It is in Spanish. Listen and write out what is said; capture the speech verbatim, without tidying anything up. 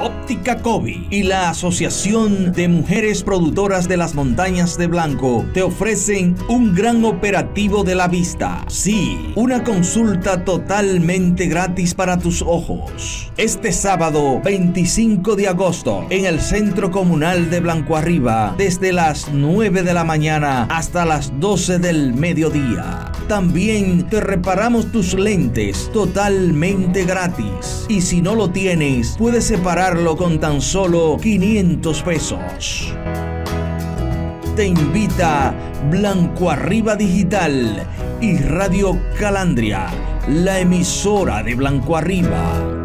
Óptica COVI y la Asociación de Mujeres Productoras de las Montañas de Blanco te ofrecen un gran operativo de la vista. Sí, una consulta totalmente gratis para tus ojos. Este sábado veinticinco de agosto en el Centro Comunal de Blanco Arriba, desde las nueve de la mañana hasta las doce del mediodía. También te reparamos tus lentes totalmente gratis. Y si no lo tienes, puedes separarlo con tan solo quinientos pesos. Te invita Blanco Arriba Digital y Radio Calandria, la emisora de Blanco Arriba.